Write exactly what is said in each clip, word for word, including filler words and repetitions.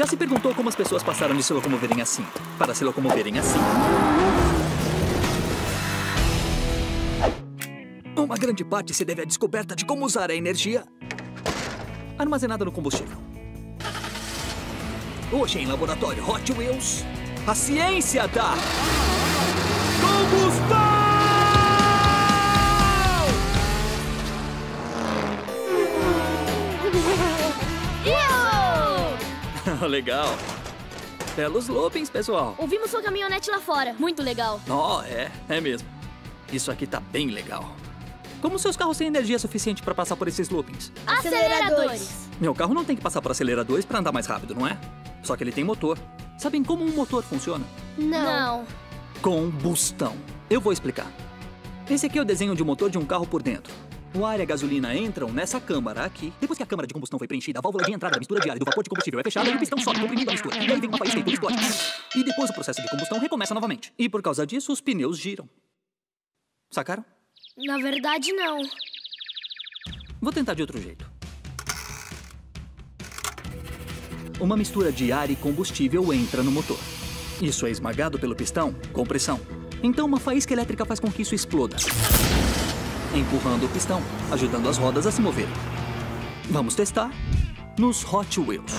Já se perguntou como as pessoas passaram de se locomoverem assim para se locomoverem assim? Uma grande parte se deve à descoberta de como usar a energia armazenada no combustível. Hoje, em laboratório Hot Wheels, a ciência da combustão! Legal. Belos loopings, pessoal. Ouvimos sua caminhonete lá fora. Muito legal. Oh, é. É mesmo. Isso aqui tá bem legal. Como seus carros têm energia suficiente pra passar por esses loopings? Aceleradores. Meu carro não tem que passar por aceleradores pra andar mais rápido, não é? Só que ele tem motor. Sabem como um motor funciona? Não. Combustão. Eu vou explicar. Esse aqui é o desenho de um motor de um carro por dentro. O ar e a gasolina entram nessa câmara aqui. Depois que a câmara de combustão foi preenchida, a válvula de entrada da mistura de ar e do vapor de combustível é fechada e o pistão sobe comprimindo a mistura. E aí vem uma faísca e tudo explode. E depois o processo de combustão recomeça novamente. E por causa disso, os pneus giram. Sacaram? Na verdade, não. Vou tentar de outro jeito. Uma mistura de ar e combustível entra no motor. Isso é esmagado pelo pistão com pressão. Então uma faísca elétrica faz com que isso exploda, empurrando o pistão, ajudando as rodas a se moverem. Vamos testar nos Hot Wheels.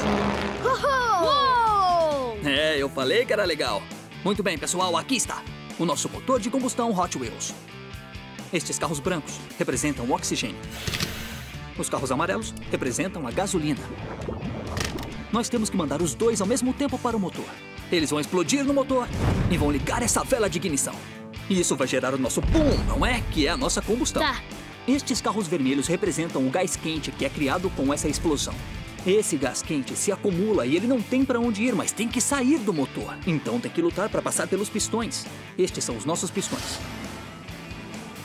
Uou! É, eu falei que era legal. Muito bem, pessoal, aqui está o nosso motor de combustão Hot Wheels. Estes carros brancos representam o oxigênio. Os carros amarelos representam a gasolina. Nós temos que mandar os dois ao mesmo tempo para o motor. Eles vão explodir no motor e vão ligar essa vela de ignição. E isso vai gerar o nosso boom, não é? Que é a nossa combustão. Tá. Estes carros vermelhos representam o gás quente que é criado com essa explosão. Esse gás quente se acumula e ele não tem para onde ir, mas tem que sair do motor. Então tem que lutar para passar pelos pistões. Estes são os nossos pistões.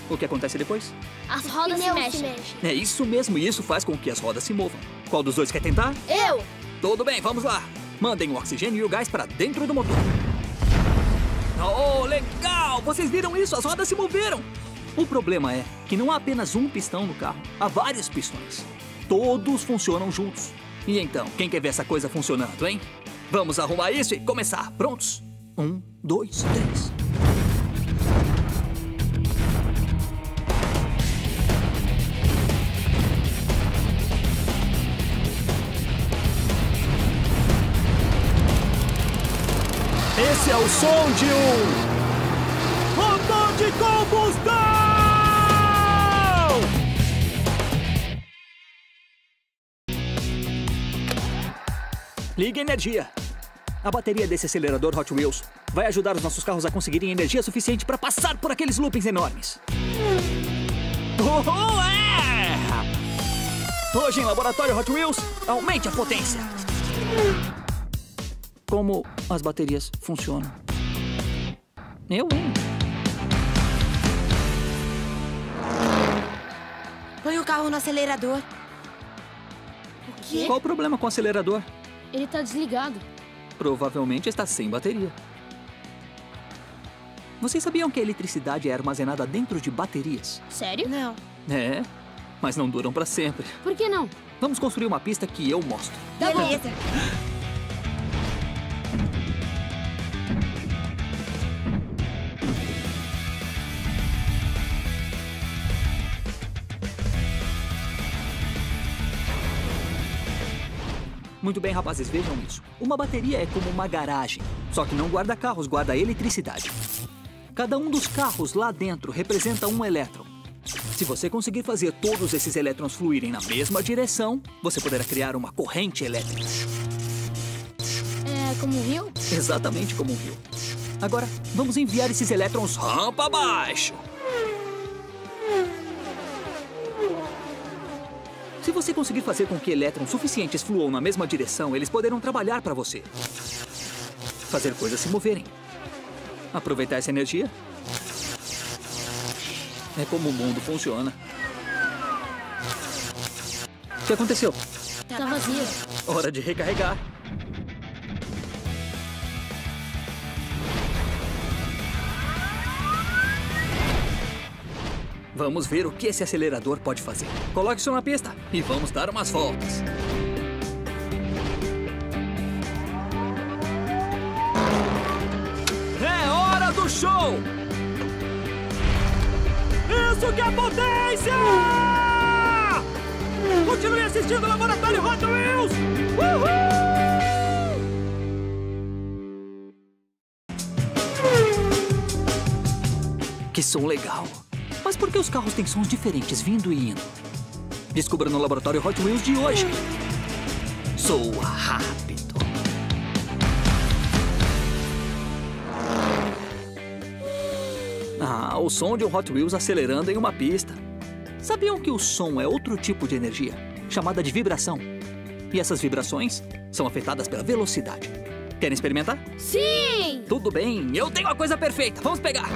O que acontece depois? As rodas se mexem. se mexem. É isso mesmo, e isso faz com que as rodas se movam. Qual dos dois quer tentar? Eu! Tudo bem, vamos lá. Mandem o oxigênio e o gás para dentro do motor. Oh, legal! Vocês viram isso? As rodas se moveram! O problema é que não há apenas um pistão no carro. Há vários pistões. Todos funcionam juntos. E então, quem quer ver essa coisa funcionando, hein? Vamos arrumar isso e começar. Prontos? Um, dois, três. Esse é o som de um motor de combustão! Liga energia. A bateria desse acelerador Hot Wheels vai ajudar os nossos carros a conseguirem energia suficiente para passar por aqueles loopings enormes. Oh, é! Hoje em laboratório Hot Wheels, aumente a potência. Como as baterias funcionam. Eu, hein? Põe o carro no acelerador. O quê? Qual o problema com o acelerador? Ele tá desligado. Provavelmente está sem bateria. Vocês sabiam que a eletricidade é armazenada dentro de baterias? Sério? Não. É, mas não duram para sempre. Por que não? Vamos construir uma pista que eu mostro. Tá bom. Beleza. Muito bem, rapazes, vejam isso. Uma bateria é como uma garagem, só que não guarda carros, guarda eletricidade. Cada um dos carros lá dentro representa um elétron. Se você conseguir fazer todos esses elétrons fluírem na mesma direção, você poderá criar uma corrente elétrica. É como um rio? Exatamente como um rio. Agora, vamos enviar esses elétrons rampa abaixo. Se você conseguir fazer com que elétrons suficientes fluam na mesma direção, eles poderão trabalhar para você. Fazer coisas se moverem. Aproveitar essa energia. É como o mundo funciona. O que aconteceu? Tá vazio. Hora de recarregar. Vamos ver o que esse acelerador pode fazer. Coloque isso na pista e vamos dar umas voltas. show! Isso que é potência! Continue assistindo o Laboratório Hot Wheels! Uhul! Que som legal! Mas por que os carros têm sons diferentes vindo e indo? Descubra no Laboratório Hot Wheels de hoje! Soa rápido! Ah, o som de um Hot Wheels acelerando em uma pista. Sabiam que o som é outro tipo de energia, chamada de vibração? E essas vibrações são afetadas pela velocidade. Querem experimentar? Sim! Tudo bem, eu tenho a coisa perfeita! Vamos pegar!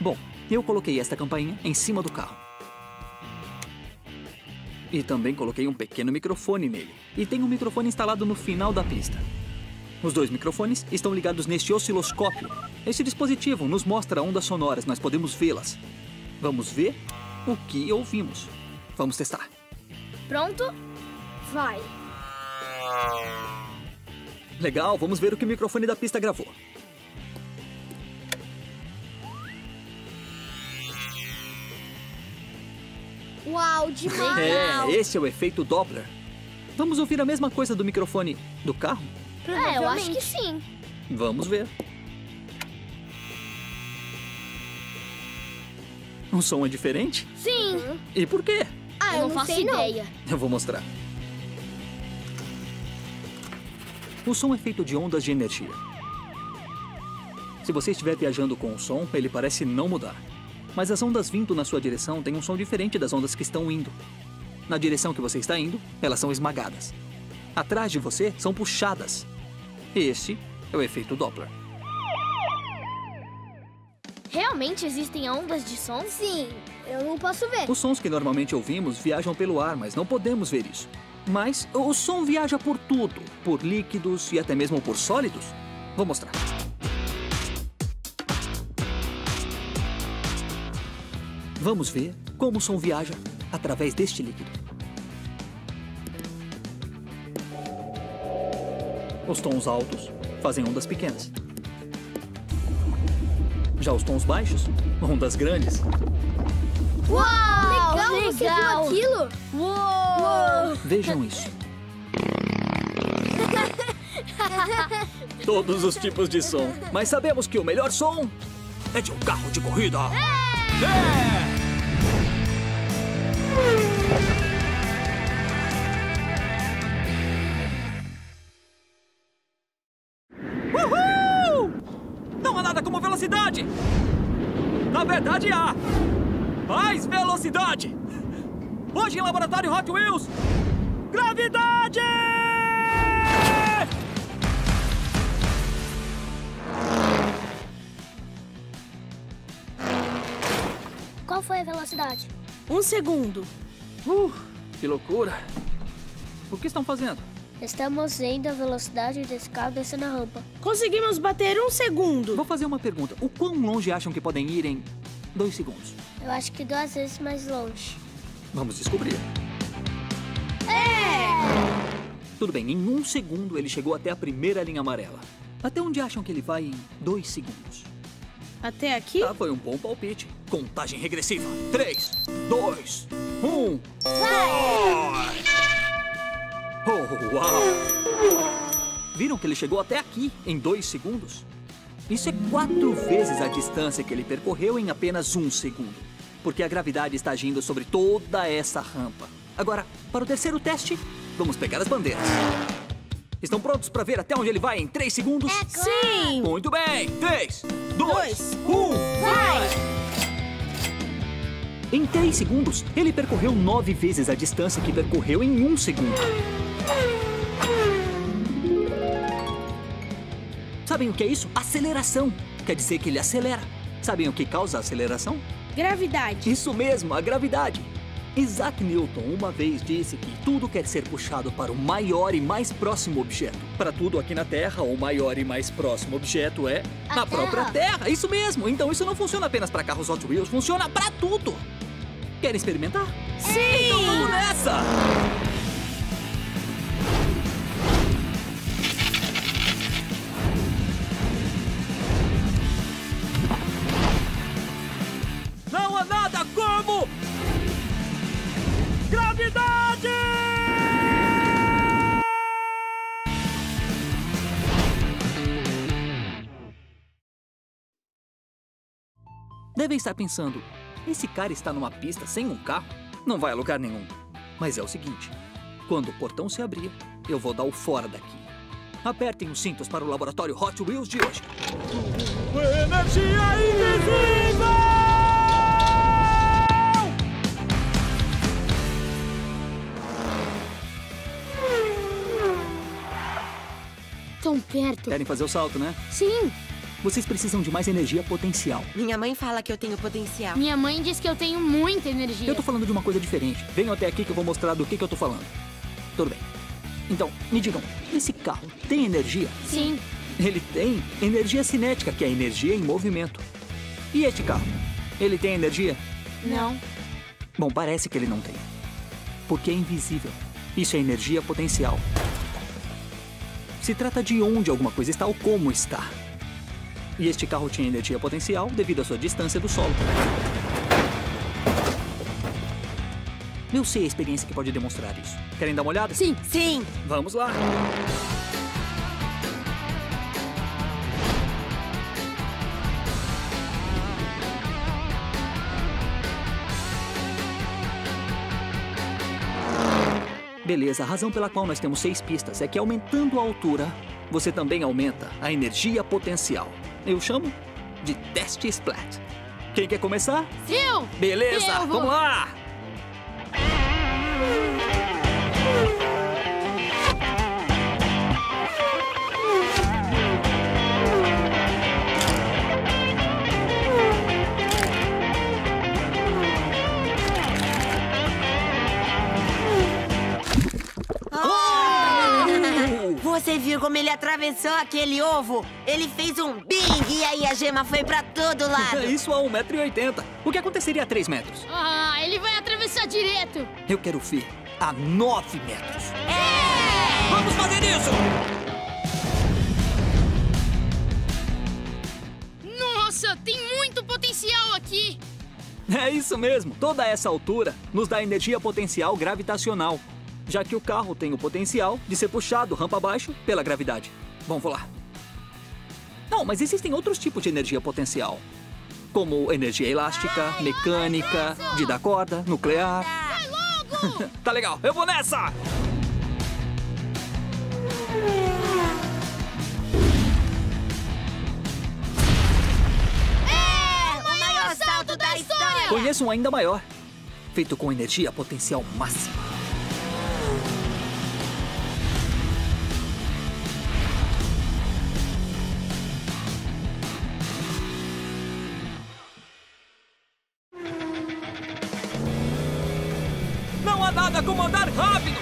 Bom, eu coloquei esta campainha em cima do carro. E também coloquei um pequeno microfone nele. E tem um microfone instalado no final da pista. Os dois microfones estão ligados neste osciloscópio. Este dispositivo nos mostra ondas sonoras, nós podemos vê-las. Vamos ver o que ouvimos. Vamos testar. Pronto? Vai! Legal, vamos ver o que o microfone da pista gravou. Uau, demais! É, esse é o efeito Doppler. Vamos ouvir a mesma coisa do microfone do carro? É, eu acho que sim. Vamos ver. O som é diferente? Sim. Uhum. E por quê? Ah, eu, eu não, não faço sei, ideia. Não. Eu vou mostrar. O som é feito de ondas de energia. Se você estiver viajando com o som, ele parece não mudar. Mas as ondas vindo na sua direção têm um som diferente das ondas que estão indo. Na direção que você está indo, elas são esmagadas. Atrás de você, são puxadas. Este é o efeito Doppler. Realmente existem ondas de som? Sim, eu não posso ver. Os sons que normalmente ouvimos viajam pelo ar, mas não podemos ver isso. Mas o som viaja por tudo, por líquidos e até mesmo por sólidos. Vou mostrar. Vamos ver como o som viaja através deste líquido. Os tons altos fazem ondas pequenas. Já os tons baixos, ondas grandes. Uau! Legal! Legal. Você viu aquilo? Uou. Vejam isso. Todos os tipos de som. Mas sabemos que o melhor som é de um carro de corrida. É! É! Uhul! Não há nada como velocidade! Na verdade, há! Mais velocidade! Hoje em Laboratório Hot Wheels, gravidade! Qual foi a velocidade? Um segundo. Uh, que loucura. O que estão fazendo? Estamos indo à velocidade desse carro descendo a rampa. Conseguimos bater um segundo. Vou fazer uma pergunta. O quão longe acham que podem ir em dois segundos? Eu acho que duas vezes mais longe. Vamos descobrir. É! Tudo bem, em um segundo ele chegou até a primeira linha amarela. Até onde acham que ele vai em dois segundos? Até aqui? Ah, foi um bom palpite. Contagem regressiva. três, dois, um... Vai! Oh, uau! Viram que ele chegou até aqui em dois segundos? Isso é quatro vezes a distância que ele percorreu em apenas um segundo. Porque a gravidade está agindo sobre toda essa rampa. Agora, para o terceiro teste, vamos pegar as bandeiras. Estão prontos para ver até onde ele vai em três segundos? É claro. Sim! Muito bem! três, dois, um, vai! Em três segundos, ele percorreu nove vezes a distância que percorreu em um segundo. Sabem o que é isso? Aceleração. Quer dizer que ele acelera. Sabem o que causa a aceleração? Gravidade. Isso mesmo, a gravidade. Isaac Newton uma vez disse que tudo quer ser puxado para o maior e mais próximo objeto. Para tudo aqui na Terra, o maior e mais próximo objeto é a, a própria Terra. Isso mesmo. Então isso não funciona apenas para carros Hot Wheels, funciona para tudo. Querem experimentar? Sim! Então vamos nessa! não há nada como gravidade! Devem estar pensando, esse cara está numa pista sem um carro? Não vai a lugar nenhum. Mas é o seguinte, quando o portão se abrir, eu vou dar o fora daqui. Apertem os cintos para o laboratório Hot Wheels de hoje. Energia invisível! Tão perto. Querem fazer o salto, né? Sim. Vocês precisam de mais energia potencial. Minha mãe fala que eu tenho potencial. Minha mãe diz que eu tenho muita energia. Eu tô falando de uma coisa diferente. Venham até aqui que eu vou mostrar do que, que eu tô falando. Tudo bem. Então, me digam, esse carro tem energia? Sim. Ele tem energia cinética, que é energia em movimento. E este carro? Ele tem energia? Não. Bom, parece que ele não tem. Porque é invisível. Isso é energia potencial. Se trata de onde alguma coisa está ou como está. E este carro tinha energia potencial devido à sua distância do solo. Eu sei a experiência que pode demonstrar isso. Querem dar uma olhada? Sim, sim! Vamos lá! Beleza, a razão pela qual nós temos seis pistas é que aumentando a altura, você também aumenta a energia potencial. Eu chamo de teste splat. Quem quer começar? Eu! Beleza, eu vamos lá! Você viu como ele atravessou aquele ovo? Ele fez um bing e aí a gema foi pra todo lado. Isso a um metro e oitenta. O que aconteceria a três metros? Ah, ele vai atravessar direto. Eu quero ver a nove metros. É! Vamos fazer isso! Nossa, tem muito potencial aqui. É isso mesmo. Toda essa altura nos dá energia potencial gravitacional. Já que o carro tem o potencial de ser puxado rampa abaixo pela gravidade. Bom, vou lá. Não, mas existem outros tipos de energia potencial. Como energia elástica, ai, mecânica, é de dar corda, nuclear... Vai logo! Tá legal, eu vou nessa! É! O maior salto da história! Conheço um ainda maior. Feito com energia potencial máxima. Nada como andar rápido!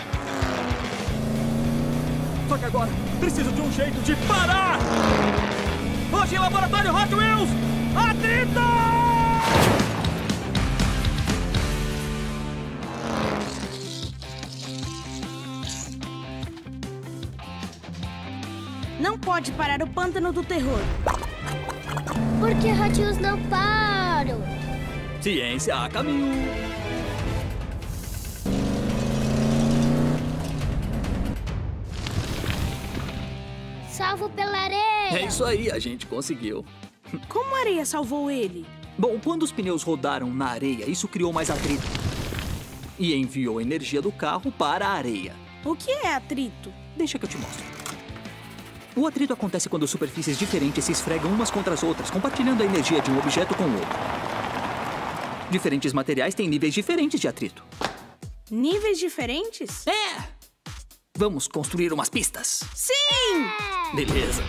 Só que agora, preciso de um jeito de parar! Hoje em Laboratório Hot Wheels, atrito! Não pode parar o pântano do terror. Por que Hot Wheels não param? Ciência a caminho! Salvo pela areia! É isso aí, a gente conseguiu. Como a areia salvou ele? Bom, quando os pneus rodaram na areia, isso criou mais atrito. E enviou energia do carro para a areia. O que é atrito? Deixa que eu te mostro. O atrito acontece quando superfícies diferentes se esfregam umas contra as outras, compartilhando a energia de um objeto com o outro. Diferentes materiais têm níveis diferentes de atrito. Níveis diferentes? É! Vamos construir umas pistas? Sim! É. Beleza.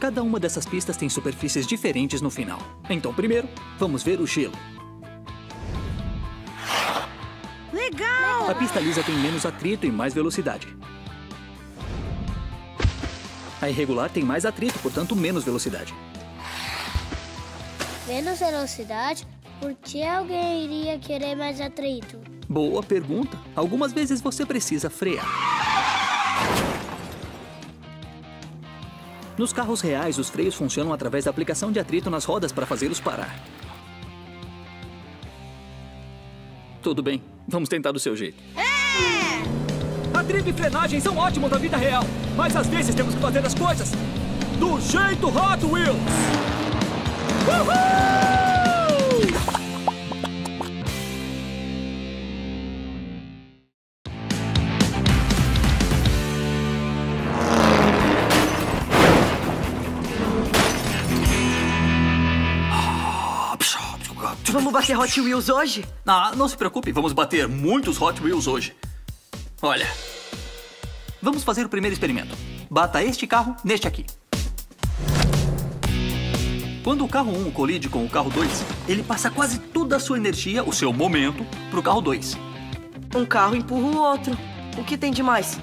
Cada uma dessas pistas tem superfícies diferentes no final. Então, primeiro, vamos ver o gelo. Legal! A pista lisa tem menos atrito e mais velocidade. A irregular tem mais atrito, portanto, menos velocidade. Menos velocidade? Por que alguém iria querer mais atrito? Boa pergunta. Algumas vezes você precisa frear. Nos carros reais, os freios funcionam através da aplicação de atrito nas rodas para fazê-los parar. Tudo bem, vamos tentar do seu jeito. É! Atrito e frenagem são ótimos na vida real, mas às vezes temos que fazer as coisas do jeito Hot Wheels! Uhul! Vamos bater Hot Wheels hoje? Ah, não se preocupe, vamos bater muitos Hot Wheels hoje. Olha, vamos fazer o primeiro experimento. Bata este carro neste aqui. Quando o carro um colide com o carro dois, ele passa quase toda a sua energia, o seu momento, para o carro dois. Um carro empurra o outro. O que tem de mais?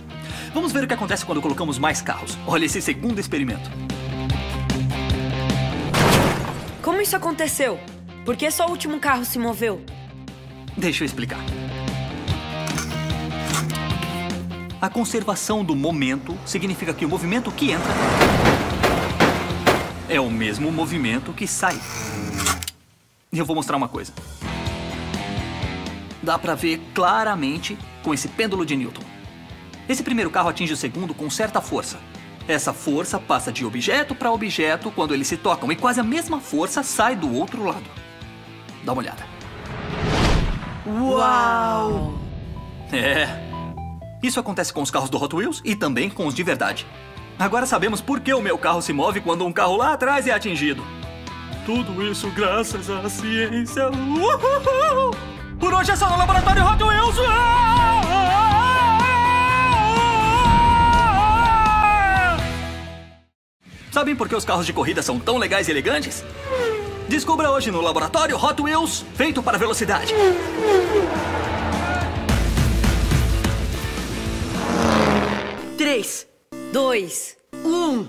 Vamos ver o que acontece quando colocamos mais carros. Olha esse segundo experimento. Como isso aconteceu? Por que só o último carro se moveu? Deixa eu explicar. A conservação do momento significa que o movimento que entra é o mesmo movimento que sai. E eu vou mostrar uma coisa. Dá pra ver claramente com esse pêndulo de Newton. Esse primeiro carro atinge o segundo com certa força. Essa força passa de objeto para objeto quando eles se tocam e quase a mesma força sai do outro lado. Dá uma olhada. Uau! É. Isso acontece com os carros do Hot Wheels e também com os de verdade. Agora sabemos por que o meu carro se move quando um carro lá atrás é atingido. Tudo isso graças à ciência. Uhul! Por hoje é só no Laboratório Hot Wheels. Sabem por que os carros de corrida são tão legais e elegantes? Descubra hoje no Laboratório Hot Wheels, feito para velocidade. três, dois, um...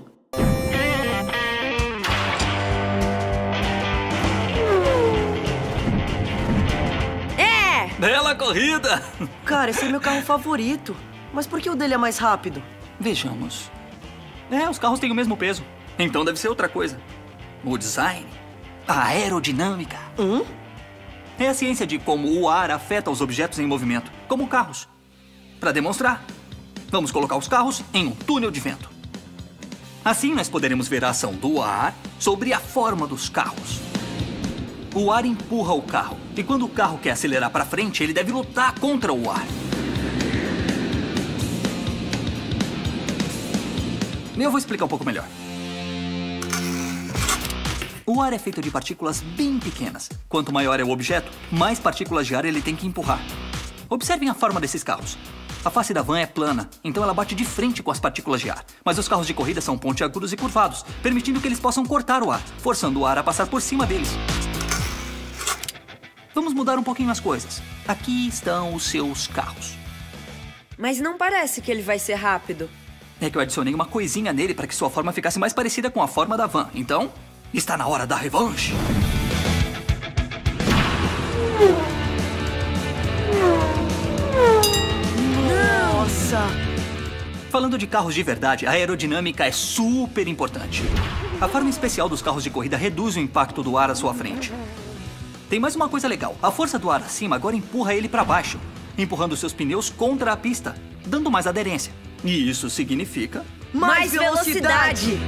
É! Bela corrida! Cara, esse é meu carro favorito. Mas por que o dele é mais rápido? Vejamos. É, os carros têm o mesmo peso. Então deve ser outra coisa. O design... A aerodinâmica. Hum? É a ciência de como o ar afeta os objetos em movimento, como carros. Para demonstrar, vamos colocar os carros em um túnel de vento. Assim, nós poderemos ver a ação do ar sobre a forma dos carros. O ar empurra o carro, e quando o carro quer acelerar para frente, ele deve lutar contra o ar. Eu vou explicar um pouco melhor. O ar é feito de partículas bem pequenas. Quanto maior é o objeto, mais partículas de ar ele tem que empurrar. Observem a forma desses carros. A face da van é plana, então ela bate de frente com as partículas de ar. Mas os carros de corrida são pontiagudos e curvados, permitindo que eles possam cortar o ar, forçando o ar a passar por cima deles. Vamos mudar um pouquinho as coisas. Aqui estão os seus carros. Mas não parece que ele vai ser rápido. É que eu adicionei uma coisinha nele para que sua forma ficasse mais parecida com a forma da van, então... Está na hora da revanche. Nossa! Falando de carros de verdade, a aerodinâmica é super importante. A forma especial dos carros de corrida reduz o impacto do ar à sua frente. Tem mais uma coisa legal. A força do ar acima agora empurra ele para baixo, empurrando seus pneus contra a pista, dando mais aderência. E isso significa... Mais velocidade!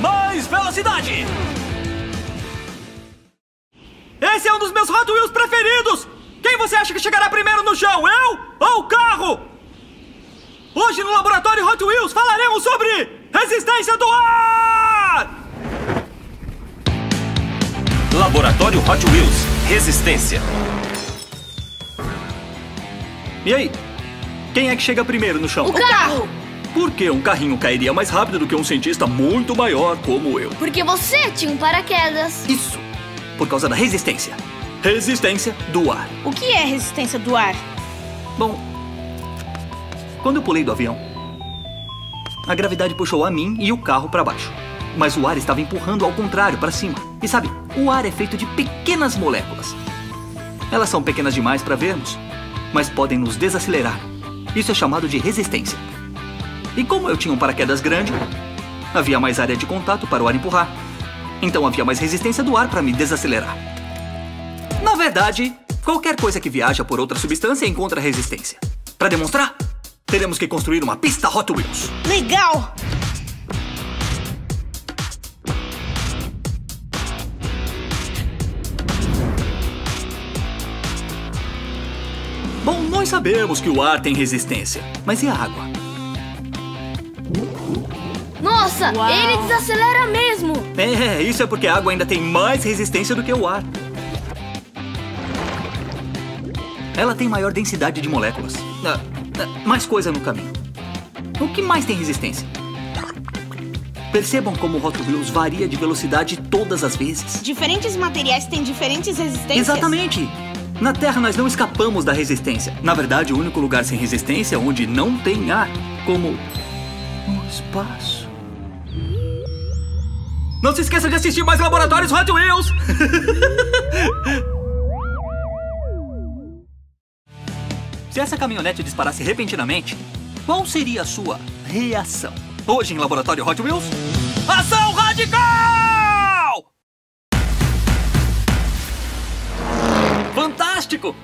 Mais velocidade! Esse é um dos meus Hot Wheels preferidos! Quem você acha que chegará primeiro no chão, eu ou o carro? Hoje no Laboratório Hot Wheels falaremos sobre resistência do ar! Laboratório Hot Wheels, resistência. E aí? Quem é que chega primeiro no chão? O carro! Por que um carrinho cairia mais rápido do que um cientista muito maior como eu? Porque você tinha um paraquedas. Isso, por causa da resistência. Resistência do ar. O que é resistência do ar? Bom, quando eu pulei do avião, a gravidade puxou a mim e o carro para baixo. Mas o ar estava empurrando ao contrário, para cima. E sabe, o ar é feito de pequenas moléculas. Elas são pequenas demais para vermos, mas podem nos desacelerar. Isso é chamado de resistência. E como eu tinha um paraquedas grande, havia mais área de contato para o ar empurrar. Então havia mais resistência do ar para me desacelerar. Na verdade, qualquer coisa que viaja por outra substância encontra resistência. Para demonstrar, teremos que construir uma pista Hot Wheels. Legal! Bom, nós sabemos que o ar tem resistência, mas e a água? Nossa, uau, ele desacelera mesmo! É, isso é porque a água ainda tem mais resistência do que o ar. Ela tem maior densidade de moléculas. Ah, ah, mais coisa no caminho. O que mais tem resistência? Percebam como o Hot Wheels varia de velocidade todas as vezes. Diferentes materiais têm diferentes resistências. Exatamente! Na Terra nós não escapamos da resistência. Na verdade, o único lugar sem resistência é onde não tem ar, como o espaço. Não se esqueça de assistir mais Laboratórios Hot Wheels! Se essa caminhonete disparasse repentinamente, qual seria a sua reação? Hoje em Laboratório Hot Wheels, ação radical! Fantástico!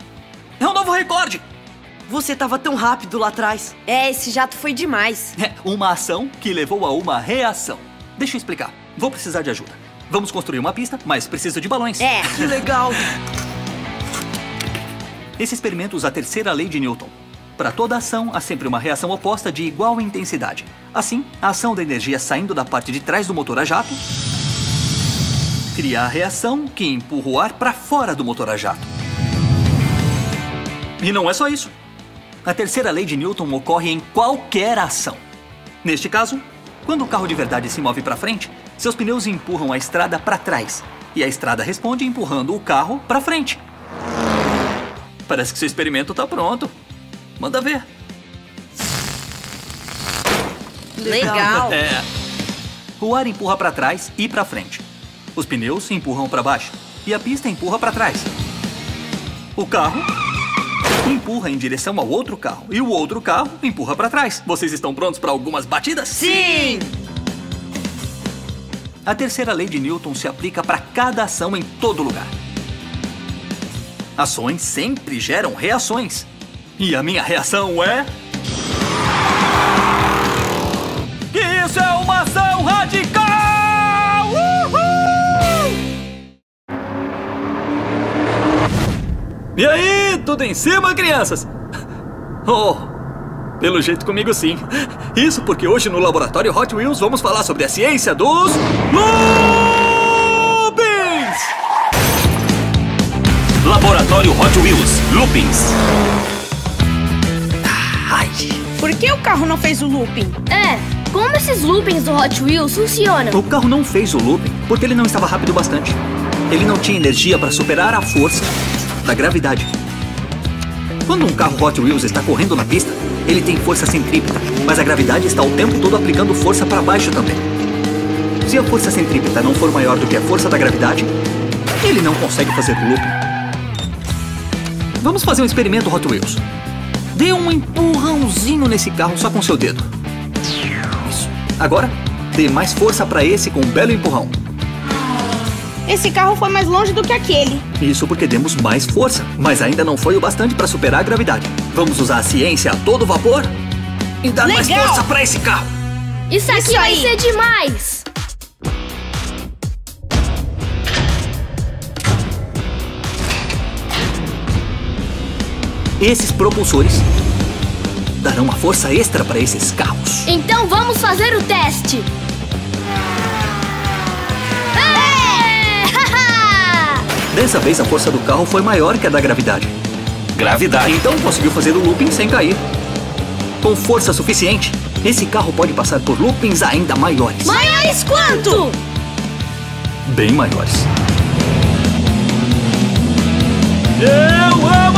É um novo recorde! Você estava tão rápido lá atrás. É, esse jato foi demais. É, uma ação que levou a uma reação. Deixa eu explicar. Vou precisar de ajuda. Vamos construir uma pista, mas preciso de balões. É. Que legal! Esse experimento usa a terceira lei de Newton. Para toda ação, há sempre uma reação oposta de igual intensidade. Assim, a ação da energia saindo da parte de trás do motor a jato cria a reação que empurra o ar para fora do motor a jato. E não é só isso. A terceira lei de Newton ocorre em qualquer ação. Neste caso, quando o carro de verdade se move para frente, seus pneus empurram a estrada para trás. E a estrada responde empurrando o carro para frente. Parece que seu experimento tá pronto. Manda ver. Legal! É. O ar empurra para trás e para frente. Os pneus empurram para baixo. E a pista empurra para trás. O carro empurra em direção ao outro carro. E o outro carro empurra para trás. Vocês estão prontos para algumas batidas? Sim! A terceira lei de Newton se aplica para cada ação em todo lugar. Ações sempre geram reações. E a minha reação é... Isso é uma ação radical! Uhul! E aí, tudo em cima, crianças? Oh, pelo jeito comigo sim. Isso porque hoje no Laboratório Hot Wheels vamos falar sobre a ciência dos... Laboratório Hot Wheels, loopings. Ai. Por que o carro não fez o looping? É, como esses loopings do Hot Wheels funcionam? O carro não fez o looping porque ele não estava rápido bastante. Ele não tinha energia para superar a força da gravidade. Quando um carro Hot Wheels está correndo na pista, ele tem força centrípeta, mas a gravidade está o tempo todo aplicando força para baixo também. Se a força centrípeta não for maior do que a força da gravidade, ele não consegue fazer o looping. Vamos fazer um experimento Hot Wheels. Dê um empurrãozinho nesse carro só com seu dedo. Isso. Agora, dê mais força para esse com um belo empurrão. Esse carro foi mais longe do que aquele. Isso porque demos mais força, mas ainda não foi o bastante para superar a gravidade. Vamos usar a ciência a todo vapor e dar Legal. mais força para esse carro. Isso aqui Isso vai aí. ser demais! Esses propulsores darão uma força extra para esses carros. Então vamos fazer o teste. É! Dessa vez a força do carro foi maior que a da gravidade. Gravidade. Então conseguiu fazer o looping sem cair. Com força suficiente, esse carro pode passar por loopings ainda maiores. Maiores quanto? Bem maiores. Eu amo!